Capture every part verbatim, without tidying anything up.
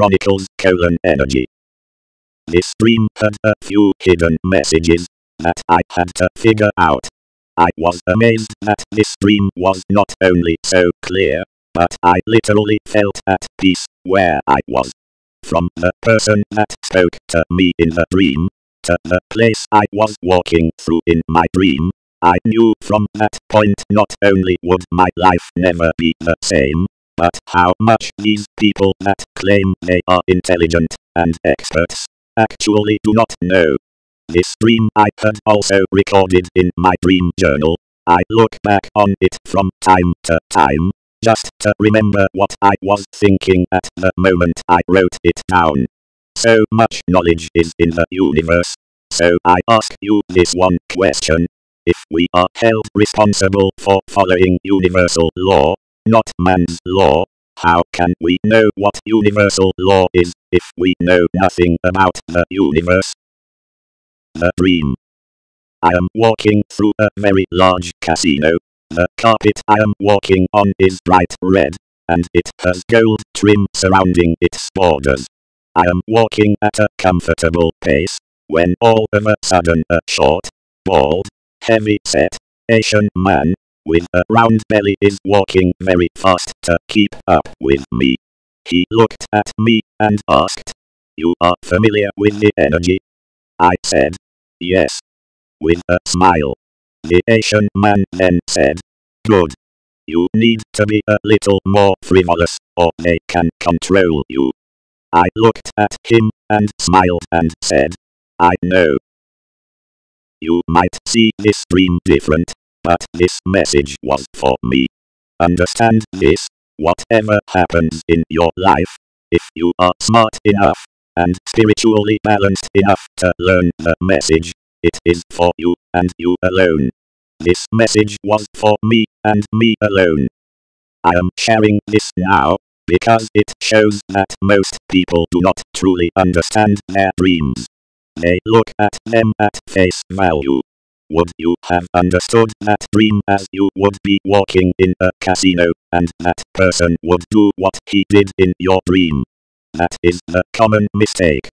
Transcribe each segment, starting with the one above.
Chronicles, colon, energy. This dream had a few hidden messages that I had to figure out. I was amazed that this dream was not only so clear, but I literally felt at peace where I was. From the person that spoke to me in the dream, to the place I was walking through in my dream, I knew from that point not only would my life never be the same, but how much these people that claim they are intelligent and experts actually do not know. This dream I had also recorded in my dream journal. I look back on it from time to time, just to remember what I was thinking at the moment I wrote it down. So much knowledge is in the universe, so I ask you this one question. If we are held responsible for following universal law, not man's law, how can we know what universal law is if we know nothing about the universe? The dream. I am walking through a very large casino. The carpet I am walking on is bright red, and it has gold trim surrounding its borders. I am walking at a comfortable pace, when all of a sudden a short, bald, heavy-set, Asian man, with a round belly is walking very fast to keep up with me. He looked at me and asked, "You are familiar with the energy?" I said, "Yes," with a smile. The Asian man then said, "Good. You need to be a little more frivolous, or they can control you." I looked at him and smiled and said, "I know. You might see this dream different, but this message was for me. Understand this, whatever happens in your life, if you are smart enough, and spiritually balanced enough to learn the message, it is for you, and you alone. This message was for me, and me alone. I am sharing this now, because it shows that most people do not truly understand their dreams. They look at them at face value. Would you have understood that dream as you would be walking in a casino, and that person would do what he did in your dream? That is the common mistake.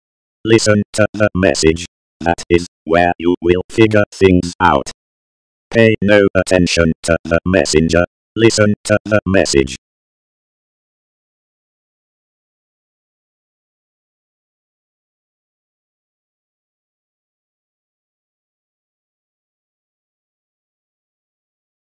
Listen to the message. That is where you will figure things out. Pay no attention to the messenger. Listen to the message.